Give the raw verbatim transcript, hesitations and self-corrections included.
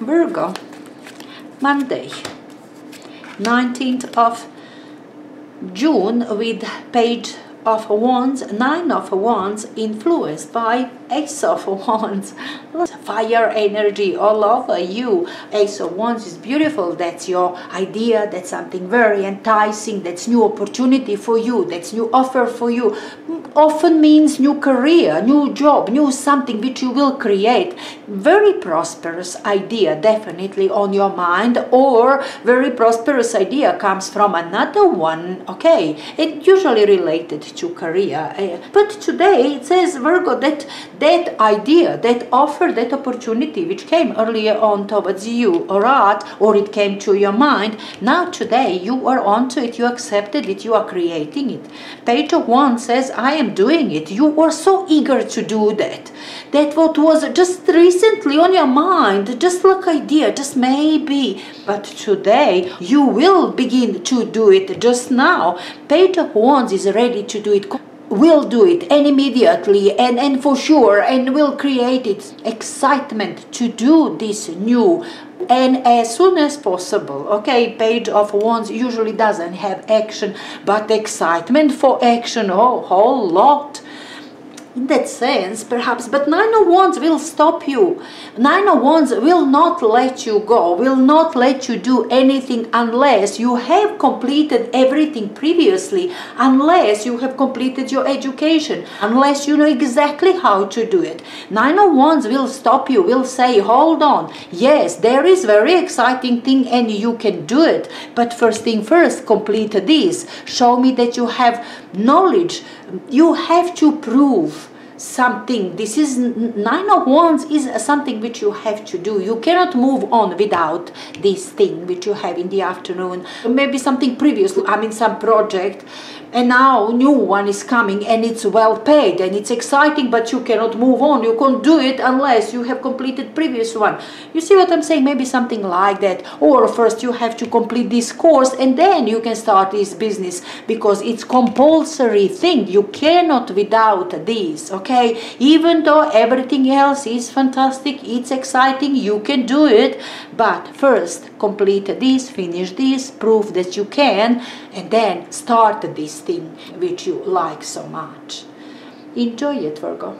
Virgo, Monday, nineteenth of June, with Page of Wands, Nine of Wands, influenced by Ace of Wands. Fire energy all over you. Ace of Wands is beautiful. That's your idea. That's something very enticing. That's new opportunity for you. That's new offer for you. Often means new career, new job, new something which you will create. Very prosperous idea definitely on your mind, or very prosperous idea comes from another one. Okay, it usually related to career. But today it says, Virgo, that that idea, that offer, that opportunity which came earlier on towards you, or art, or it came to your mind, now today you are onto it, you accepted it, you are creating it. Page of Wands says, I am doing it. You were so eager to do that. That what was just recently on your mind, just like idea, just maybe. But today you will begin to do it just now. Page of Wands is ready to do it. Will do it and immediately and, and for sure, and will create its excitement to do this new and as soon as possible. Okay, Page of Wands usually doesn't have action, but excitement for action, oh, whole lot. In that sense, perhaps, but Nine of Wands will stop you. Nine of Wands will not let you go, will not let you do anything unless you have completed everything previously, unless you have completed your education, unless you know exactly how to do it. Nine of Wands will stop you, will say, hold on, yes, there is very exciting thing and you can do it, but first thing first, complete this. Show me that you have knowledge. You have to prove something. This is Nine of Wands is something which you have to do. You cannot move on without this thing which you have in the afternoon. Maybe something previously, I mean some project, and now new one is coming and it's well paid and it's exciting, but you cannot move on. You can't do it unless you have completed previous one. You see what I'm saying? Maybe something like that. Or first you have to complete this course and then you can start this business, because it's compulsory thing. You cannot without this. Okay? Okay, even though everything else is fantastic, it's exciting, you can do it, but first complete this, finish this, prove that you can, and then start this thing which you like so much. Enjoy it, Virgo.